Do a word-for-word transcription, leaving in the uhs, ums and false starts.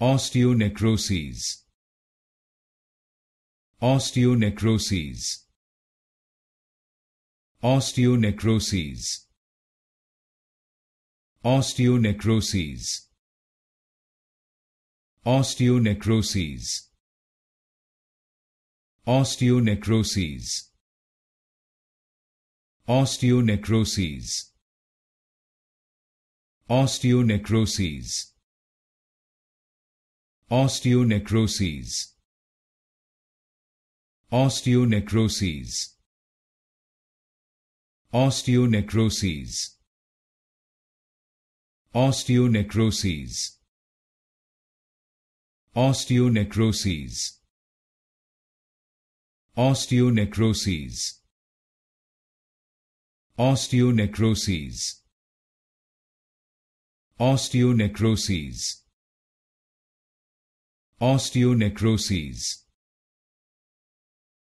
Osteonecrosis. Osteonecrosis. Osteonecrosis. Osteonecrosis. Osteonecrosis. Osteonecrosis. Osteonecrosis. Osteonecrosis. Osteonecrosis. Osteonecrosis. Osteonecrosis. Osteonecrosis. Osteonecrosis. Osteonecrosis. Osteonecrosis. Osteonecrosis. Osteonecrosis.